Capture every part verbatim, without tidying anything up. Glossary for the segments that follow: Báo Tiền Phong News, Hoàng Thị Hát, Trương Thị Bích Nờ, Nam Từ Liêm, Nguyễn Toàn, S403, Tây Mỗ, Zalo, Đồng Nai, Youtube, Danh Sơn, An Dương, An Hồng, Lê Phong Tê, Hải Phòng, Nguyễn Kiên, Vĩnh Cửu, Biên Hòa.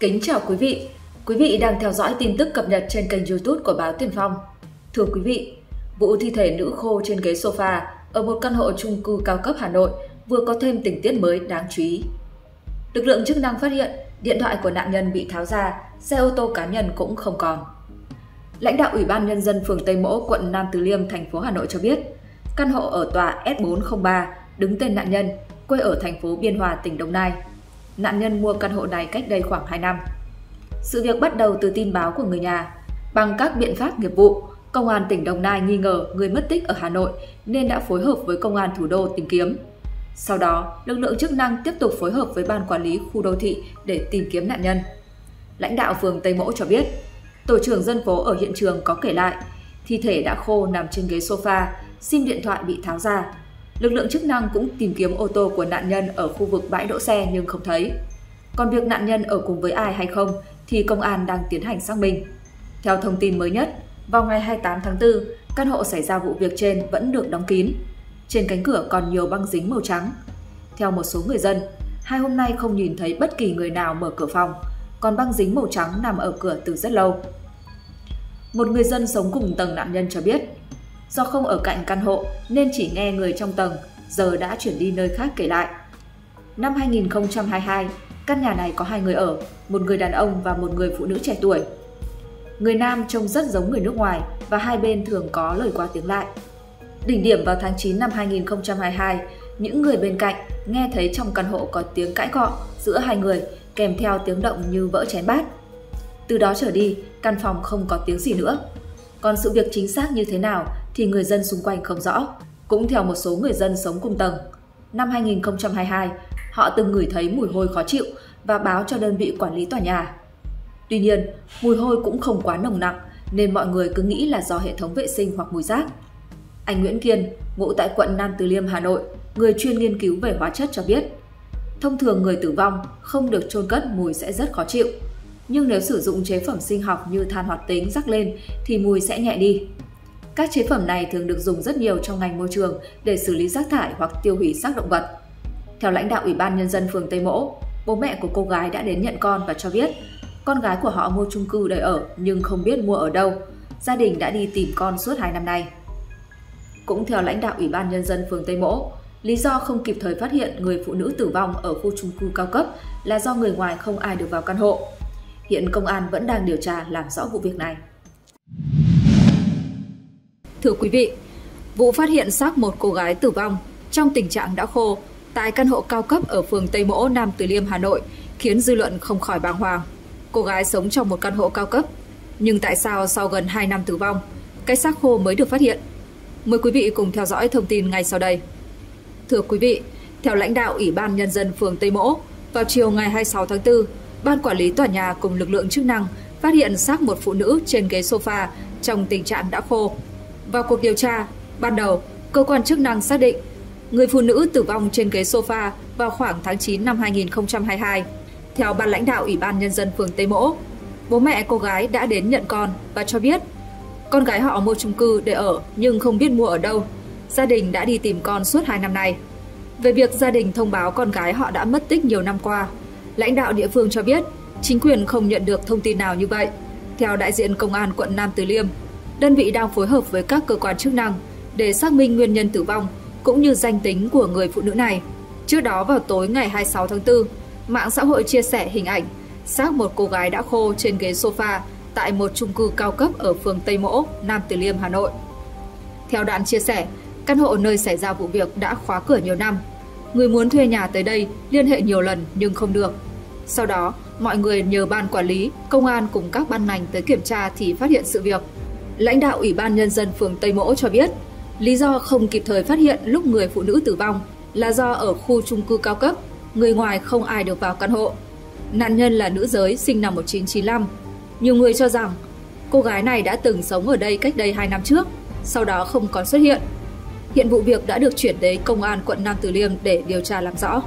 Kính chào quý vị! Quý vị đang theo dõi tin tức cập nhật trên kênh YouTube của Báo Tiền Phong. Thưa quý vị, vụ thi thể nữ khô trên ghế sofa ở một căn hộ chung cư cao cấp Hà Nội vừa có thêm tình tiết mới đáng chú ý. Lực lượng chức năng phát hiện điện thoại của nạn nhân bị tháo ra, xe ô tô cá nhân cũng không còn. Lãnh đạo Ủy ban Nhân dân phường Tây Mỗ, quận Nam Từ Liêm, thành phố Hà Nội cho biết, căn hộ ở tòa S bốn không ba đứng tên nạn nhân, quê ở thành phố Biên Hòa, tỉnh Đồng Nai. Nạn nhân mua căn hộ này cách đây khoảng hai năm. Sự việc bắt đầu từ tin báo của người nhà. Bằng các biện pháp nghiệp vụ, Công an tỉnh Đồng Nai nghi ngờ người mất tích ở Hà Nội nên đã phối hợp với Công an thủ đô tìm kiếm. Sau đó, lực lượng chức năng tiếp tục phối hợp với Ban Quản lý khu đô thị để tìm kiếm nạn nhân. Lãnh đạo phường Tây Mỗ cho biết, tổ trưởng dân phố ở hiện trường có kể lại, thi thể đã khô nằm trên ghế sofa, sim điện thoại bị tháo ra. Lực lượng chức năng cũng tìm kiếm ô tô của nạn nhân ở khu vực bãi đỗ xe nhưng không thấy. Còn việc nạn nhân ở cùng với ai hay không thì công an đang tiến hành xác minh. Theo thông tin mới nhất, vào ngày hai mươi tám tháng tư, căn hộ xảy ra vụ việc trên vẫn được đóng kín. Trên cánh cửa còn nhiều băng dính màu trắng. Theo một số người dân, hai hôm nay không nhìn thấy bất kỳ người nào mở cửa phòng, còn băng dính màu trắng nằm ở cửa từ rất lâu. Một người dân sống cùng tầng nạn nhân cho biết, do không ở cạnh căn hộ nên chỉ nghe người trong tầng, giờ đã chuyển đi nơi khác kể lại. Năm hai nghìn không trăm hai mươi hai, căn nhà này có hai người ở, một người đàn ông và một người phụ nữ trẻ tuổi. Người nam trông rất giống người nước ngoài và hai bên thường có lời qua tiếng lại. Đỉnh điểm vào tháng chín năm hai nghìn không trăm hai mươi hai, những người bên cạnh nghe thấy trong căn hộ có tiếng cãi cọ giữa hai người kèm theo tiếng động như vỡ chén bát. Từ đó trở đi, căn phòng không có tiếng gì nữa. Còn sự việc chính xác như thế nào thì người dân xung quanh không rõ. Cũng theo một số người dân sống cùng tầng, năm hai nghìn không trăm hai mươi hai, họ từng ngửi thấy mùi hôi khó chịu và báo cho đơn vị quản lý tòa nhà. Tuy nhiên, mùi hôi cũng không quá nồng nặng nên mọi người cứ nghĩ là do hệ thống vệ sinh hoặc mùi rác. Anh Nguyễn Kiên, ngụ tại quận Nam Từ Liêm, Hà Nội, người chuyên nghiên cứu về hóa chất cho biết, thông thường người tử vong không được chôn cất mùi sẽ rất khó chịu. Nhưng nếu sử dụng chế phẩm sinh học như than hoạt tính rắc lên thì mùi sẽ nhẹ đi. Các chế phẩm này thường được dùng rất nhiều trong ngành môi trường để xử lý rác thải hoặc tiêu hủy xác động vật. Theo lãnh đạo Ủy ban Nhân dân phường Tây Mỗ, bố mẹ của cô gái đã đến nhận con và cho biết con gái của họ mua chung cư để ở nhưng không biết mua ở đâu. Gia đình đã đi tìm con suốt hai năm nay. Cũng theo lãnh đạo Ủy ban Nhân dân phường Tây Mỗ, lý do không kịp thời phát hiện người phụ nữ tử vong ở khu chung cư cao cấp là do người ngoài không ai được vào căn hộ. Hiện công an vẫn đang điều tra làm rõ vụ việc này. Thưa quý vị, vụ phát hiện xác một cô gái tử vong trong tình trạng đã khô tại căn hộ cao cấp ở phường Tây Mỗ, Nam Từ Liêm, Hà Nội khiến dư luận không khỏi bàng hoàng. Cô gái sống trong một căn hộ cao cấp, nhưng tại sao sau gần hai năm tử vong, cái xác khô mới được phát hiện? Mời quý vị cùng theo dõi thông tin ngay sau đây. Thưa quý vị, theo lãnh đạo Ủy ban Nhân dân phường Tây Mỗ, vào chiều ngày hai mươi sáu tháng tư, Ban Quản lý tòa nhà cùng lực lượng chức năng phát hiện xác một phụ nữ trên ghế sofa trong tình trạng đã khô. Vào cuộc điều tra, ban đầu, cơ quan chức năng xác định người phụ nữ tử vong trên ghế sofa vào khoảng tháng chín năm hai nghìn không trăm hai mươi hai. Theo Ban lãnh đạo Ủy ban Nhân dân phường Tây Mỗ, bố mẹ cô gái đã đến nhận con và cho biết con gái họ mua chung cư để ở nhưng không biết mua ở đâu. Gia đình đã đi tìm con suốt hai năm nay. Về việc gia đình thông báo con gái họ đã mất tích nhiều năm qua, lãnh đạo địa phương cho biết chính quyền không nhận được thông tin nào như vậy. Theo đại diện Công an quận Nam Từ Liêm, đơn vị đang phối hợp với các cơ quan chức năng để xác minh nguyên nhân tử vong cũng như danh tính của người phụ nữ này. Trước đó vào tối ngày hai mươi sáu tháng tư, mạng xã hội chia sẻ hình ảnh xác một cô gái đã khô trên ghế sofa tại một chung cư cao cấp ở phường Tây Mỗ, Nam Từ Liêm, Hà Nội. Theo đoạn chia sẻ, căn hộ nơi xảy ra vụ việc đã khóa cửa nhiều năm. Người muốn thuê nhà tới đây liên hệ nhiều lần nhưng không được. Sau đó, mọi người nhờ Ban Quản lý, Công an cùng các ban ngành tới kiểm tra thì phát hiện sự việc. Lãnh đạo Ủy ban Nhân dân phường Tây Mỗ cho biết, lý do không kịp thời phát hiện lúc người phụ nữ tử vong là do ở khu chung cư cao cấp, người ngoài không ai được vào căn hộ. Nạn nhân là nữ giới sinh năm một nghìn chín trăm chín mươi lăm. Nhiều người cho rằng cô gái này đã từng sống ở đây cách đây hai năm trước, sau đó không còn xuất hiện. Hiện vụ việc đã được chuyển đến Công an quận Nam Từ Liêm để điều tra làm rõ.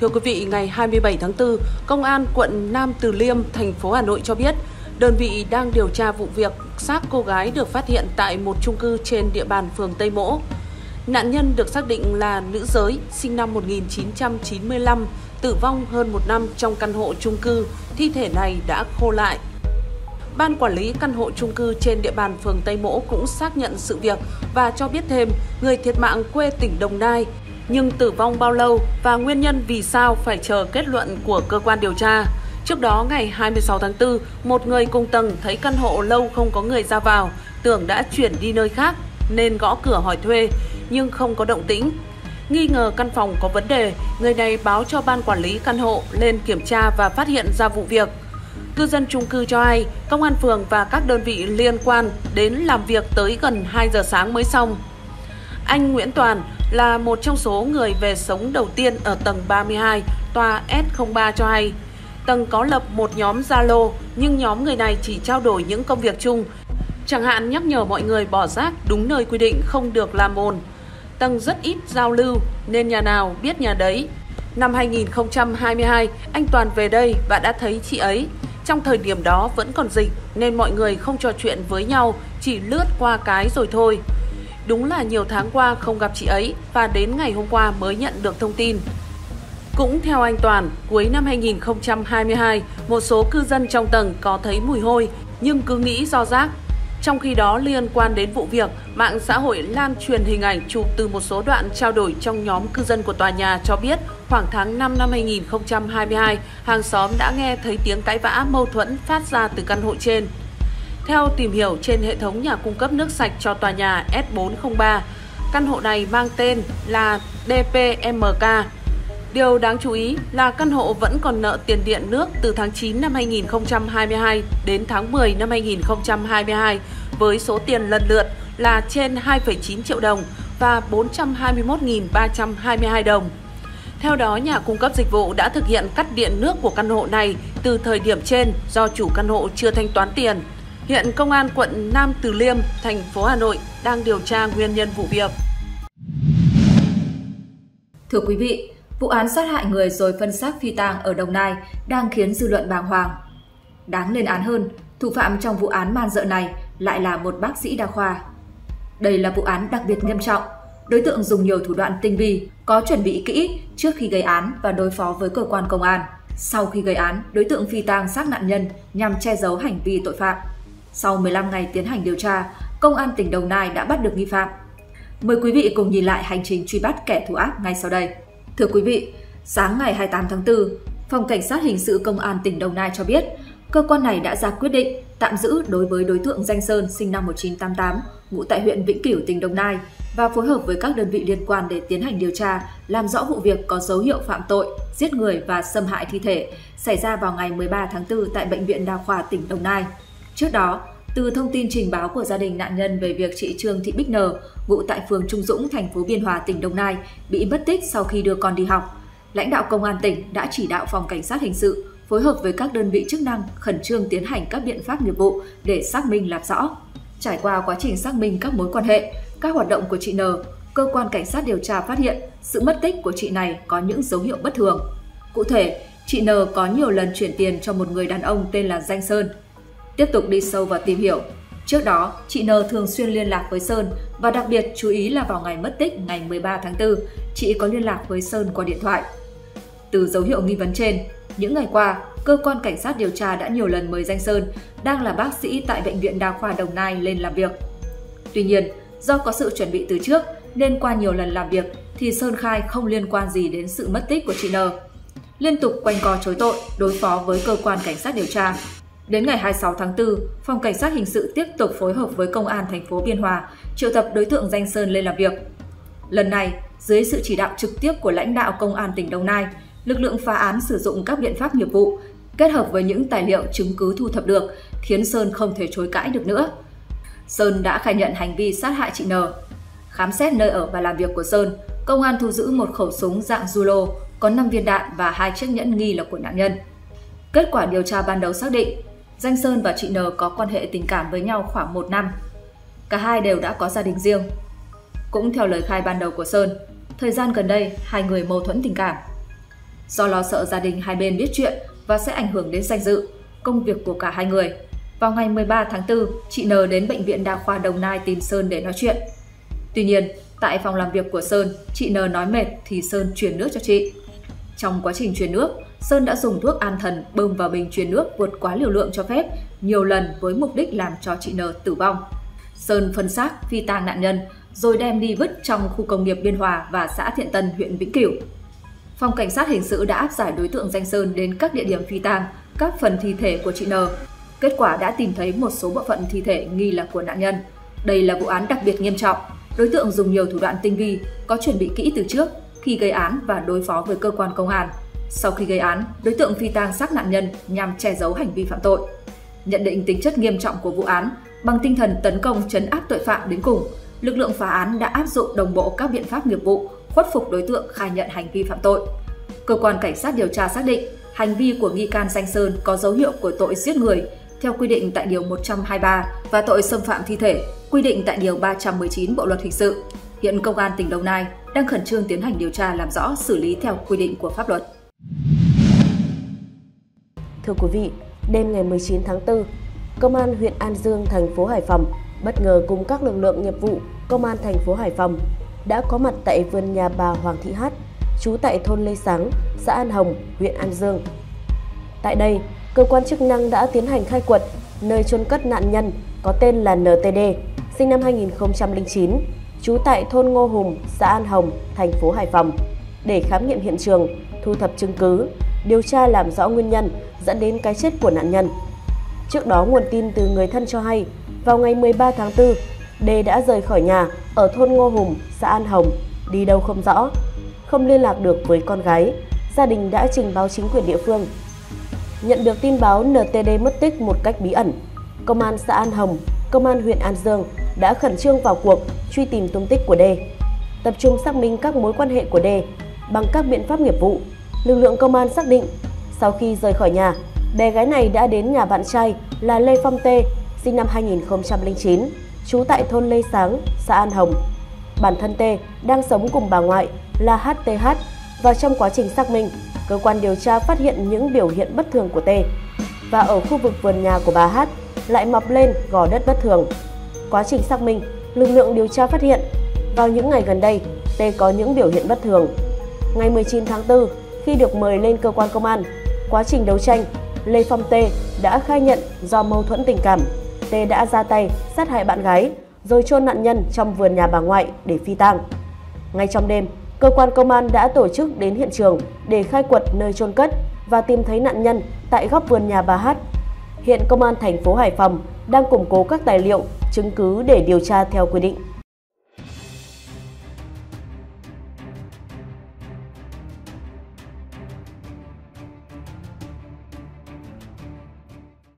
Thưa quý vị, ngày hai mươi bảy tháng tư, Công an quận Nam Từ Liêm, thành phố Hà Nội cho biết, đơn vị đang điều tra vụ việc xác cô gái được phát hiện tại một chung cư trên địa bàn phường Tây Mỗ. Nạn nhân được xác định là nữ giới, sinh năm một nghìn chín trăm chín mươi lăm, tử vong hơn một năm trong căn hộ chung cư, thi thể này đã khô lại. Ban quản lý căn hộ chung cư trên địa bàn phường Tây Mỗ cũng xác nhận sự việc và cho biết thêm người thiệt mạng quê tỉnh Đồng Nai, nhưng tử vong bao lâu và nguyên nhân vì sao phải chờ kết luận của cơ quan điều tra. Trước đó, ngày hai mươi sáu tháng tư, một người cùng tầng thấy căn hộ lâu không có người ra vào, tưởng đã chuyển đi nơi khác nên gõ cửa hỏi thuê, nhưng không có động tĩnh. Nghi ngờ căn phòng có vấn đề, người này báo cho ban quản lý căn hộ lên kiểm tra và phát hiện ra vụ việc. Cư dân chung cư cho hay, công an phường và các đơn vị liên quan đến làm việc tới gần hai giờ sáng mới xong. Anh Nguyễn Toàn là một trong số người về sống đầu tiên ở tầng ba mươi hai, tòa S không ba cho hay, tầng có lập một nhóm Zalo nhưng nhóm người này chỉ trao đổi những công việc chung, chẳng hạn nhắc nhở mọi người bỏ rác đúng nơi quy định, không được làm ồn. Tầng rất ít giao lưu nên nhà nào biết nhà đấy. Năm hai nghìn không trăm hai mươi hai, anh Toàn về đây và đã thấy chị ấy. Trong thời điểm đó vẫn còn dịch nên mọi người không trò chuyện với nhau, chỉ lướt qua cái rồi thôi. Đúng là nhiều tháng qua không gặp chị ấy và đến ngày hôm qua mới nhận được thông tin. Cũng theo anh Toàn, cuối năm hai nghìn không trăm hai mươi hai, một số cư dân trong tầng có thấy mùi hôi nhưng cứ nghĩ do rác. Trong khi đó, liên quan đến vụ việc, mạng xã hội lan truyền hình ảnh chụp từ một số đoạn trao đổi trong nhóm cư dân của tòa nhà cho biết khoảng tháng năm năm hai nghìn không trăm hai mươi hai, hàng xóm đã nghe thấy tiếng cãi vã mâu thuẫn phát ra từ căn hộ trên. Theo tìm hiểu trên hệ thống nhà cung cấp nước sạch cho tòa nhà S bốn không ba, căn hộ này mang tên là D P M K. Điều đáng chú ý là căn hộ vẫn còn nợ tiền điện nước từ tháng chín năm hai nghìn không trăm hai mươi hai đến tháng mười năm hai nghìn không trăm hai mươi hai với số tiền lần lượt là trên hai phẩy chín triệu đồng và bốn trăm hai mươi mốt nghìn ba trăm hai mươi hai đồng. Theo đó, nhà cung cấp dịch vụ đã thực hiện cắt điện nước của căn hộ này từ thời điểm trên do chủ căn hộ chưa thanh toán tiền. Hiện Công an quận Nam Từ Liêm, thành phố Hà Nội đang điều tra nguyên nhân vụ việc. Thưa quý vị, vụ án sát hại người rồi phân xác phi tang ở Đồng Nai đang khiến dư luận bàng hoàng. Đáng lên án hơn, thủ phạm trong vụ án man rợ này lại là một bác sĩ đa khoa. Đây là vụ án đặc biệt nghiêm trọng. Đối tượng dùng nhiều thủ đoạn tinh vi, có chuẩn bị kỹ trước khi gây án và đối phó với cơ quan công an. Sau khi gây án, đối tượng phi tang xác nạn nhân nhằm che giấu hành vi tội phạm. Sau mười lăm ngày tiến hành điều tra, Công an tỉnh Đồng Nai đã bắt được nghi phạm. Mời quý vị cùng nhìn lại hành trình truy bắt kẻ thù ác ngay sau đây. Thưa quý vị, sáng ngày hai mươi tám tháng tư, Phòng Cảnh sát Hình sự Công an tỉnh Đồng Nai cho biết, cơ quan này đã ra quyết định tạm giữ đối với đối tượng Danh Sơn sinh năm một nghìn chín trăm tám mươi tám, ngụ tại huyện Vĩnh Cửu, tỉnh Đồng Nai và phối hợp với các đơn vị liên quan để tiến hành điều tra, làm rõ vụ việc có dấu hiệu phạm tội, giết người và xâm hại thi thể xảy ra vào ngày mười ba tháng tư tại Bệnh viện Đa khoa tỉnh Đồng Nai. Trước đó, từ thông tin trình báo của gia đình nạn nhân về việc chị Trương Thị Bích Nờ, ngụ tại phường Trung Dũng, thành phố Biên Hòa, tỉnh Đồng Nai, bị mất tích sau khi đưa con đi học, lãnh đạo Công an tỉnh đã chỉ đạo Phòng Cảnh sát Hình sự phối hợp với các đơn vị chức năng khẩn trương tiến hành các biện pháp nghiệp vụ để xác minh làm rõ. Trải qua quá trình xác minh các mối quan hệ, các hoạt động của chị Nờ, cơ quan cảnh sát điều tra phát hiện sự mất tích của chị này có những dấu hiệu bất thường. Cụ thể, chị Nờ có nhiều lần chuyển tiền cho một người đàn ông tên là Danh Sơn. Tiếp tục đi sâu và tìm hiểu, trước đó, chị Nờ thường xuyên liên lạc với Sơn và đặc biệt chú ý là vào ngày mất tích ngày mười ba tháng tư, chị có liên lạc với Sơn qua điện thoại. Từ dấu hiệu nghi vấn trên, những ngày qua, cơ quan cảnh sát điều tra đã nhiều lần mời Danh Sơn, đang là bác sĩ tại Bệnh viện Đa khoa Đồng Nai lên làm việc. Tuy nhiên, do có sự chuẩn bị từ trước nên qua nhiều lần làm việc thì Sơn khai không liên quan gì đến sự mất tích của chị Nờ. Liên tục quanh co chối tội, đối phó với cơ quan cảnh sát điều tra. Đến ngày hai mươi sáu tháng tư, Phòng Cảnh sát Hình sự tiếp tục phối hợp với Công an thành phố Biên Hòa triệu tập đối tượng Danh Sơn lên làm việc. Lần này, dưới sự chỉ đạo trực tiếp của lãnh đạo Công an tỉnh Đồng Nai, lực lượng phá án sử dụng các biện pháp nghiệp vụ kết hợp với những tài liệu chứng cứ thu thập được khiến Sơn không thể chối cãi được nữa. Sơn đã khai nhận hành vi sát hại chị Nờ. Khám xét nơi ở và làm việc của Sơn, Công an thu giữ một khẩu súng dạng rulo có năm viên đạn và hai chiếc nhẫn nghi là của nạn nhân. Kết quả điều tra ban đầu xác định, Danh Sơn và chị Nờ có quan hệ tình cảm với nhau khoảng một năm. Cả hai đều đã có gia đình riêng. Cũng theo lời khai ban đầu của Sơn, thời gian gần đây hai người mâu thuẫn tình cảm. Do lo sợ gia đình hai bên biết chuyện và sẽ ảnh hưởng đến danh dự, công việc của cả hai người, vào ngày mười ba tháng tư, chị Nờ đến Bệnh viện Đa khoa Đồng Nai tìm Sơn để nói chuyện. Tuy nhiên, Tại phòng làm việc của Sơn, chị N nói mệt thì Sơn truyền nước cho chị. Trong quá trình truyền nước, Sơn đã dùng thuốc an thần bơm vào bình truyền nước vượt quá liều lượng cho phép nhiều lần với mục đích làm cho chị N tử vong. Sơn phân xác phi tang nạn nhân rồi đem đi vứt trong khu công nghiệp Biên Hòa và xã Thiện Tân, huyện Vĩnh Cửu. Phòng Cảnh sát Hình sự đã áp giải đối tượng Danh Sơn đến các địa điểm phi tang các phần thi thể của chị N. Kết quả đã tìm thấy một số bộ phận thi thể nghi là của nạn nhân. Đây là vụ án đặc biệt nghiêm trọng. Đối tượng dùng nhiều thủ đoạn tinh vi, có chuẩn bị kỹ từ trước khi gây án và đối phó với cơ quan công an. Sau khi gây án, đối tượng phi tang xác nạn nhân nhằm che giấu hành vi phạm tội. Nhận định tính chất nghiêm trọng của vụ án, bằng tinh thần tấn công trấn áp tội phạm đến cùng, lực lượng phá án đã áp dụng đồng bộ các biện pháp nghiệp vụ, khuất phục đối tượng khai nhận hành vi phạm tội. Cơ quan cảnh sát điều tra xác định hành vi của nghi can Danh Sơn có dấu hiệu của tội giết người theo quy định tại điều một trăm hai mươi ba và tội xâm phạm thi thể quy định tại điều ba trăm mười chín Bộ luật hình sự. Hiện công an tỉnh Đồng Nai đang khẩn trương tiến hành điều tra làm rõ, xử lý theo quy định của pháp luật. Thưa quý vị, đêm ngày mười chín tháng tư, Công an huyện An Dương, thành phố Hải Phòng bất ngờ cùng các lực lượng nghiệp vụ Công an thành phố Hải Phòng đã có mặt tại vườn nhà bà Hoàng Thị Hát, trú tại thôn Lê Sáng, xã An Hồng, huyện An Dương. Tại đây, cơ quan chức năng đã tiến hành khai quật nơi chôn cất nạn nhân có tên là en tê đê, sinh năm hai nghìn không trăm lẻ chín, trú tại thôn Ngô Hùng, xã An Hồng, thành phố Hải Phòng, để khám nghiệm hiện trường, thu thập chứng cứ, điều tra làm rõ nguyên nhân dẫn đến cái chết của nạn nhân. Trước đó, nguồn tin từ người thân cho hay, vào ngày mười ba tháng tư, D đã rời khỏi nhà ở thôn Ngô Hùng, xã An Hồng, đi đâu không rõ, không liên lạc được với con gái. Gia đình đã trình báo chính quyền địa phương. Nhận được tin báo en tê đê mất tích một cách bí ẩn, Công an xã An Hồng, Công an huyện An Dương đã khẩn trương vào cuộc truy tìm tung tích của D. Tập trung xác minh các mối quan hệ của D bằng các biện pháp nghiệp vụ, lực lượng công an xác định sau khi rời khỏi nhà, bé gái này đã đến nhà bạn trai là Lê Phong Tê, sinh năm hai nghìn không trăm lẻ chín, trú tại thôn Lê Sáng, xã An Hồng. Bản thân Tê đang sống cùng bà ngoại là hát tê hát và trong quá trình xác minh, cơ quan điều tra phát hiện những biểu hiện bất thường của Tê. Và ở khu vực vườn nhà của bà Hát lại mọc lên gò đất bất thường. Quá trình xác minh, lực lượng điều tra phát hiện vào những ngày gần đây, Tê có những biểu hiện bất thường. Ngày mười chín tháng tư, khi được mời lên cơ quan công an, quá trình đấu tranh, Lê Phong Tê đã khai nhận do mâu thuẫn tình cảm, Tê đã ra tay sát hại bạn gái rồi chôn nạn nhân trong vườn nhà bà ngoại để phi tang. Ngay trong đêm, cơ quan công an đã tổ chức đến hiện trường để khai quật nơi chôn cất và tìm thấy nạn nhân tại góc vườn nhà bà Hát. Hiện Công an thành phố Hải Phòng đang củng cố các tài liệu, chứng cứ để điều tra theo quy định.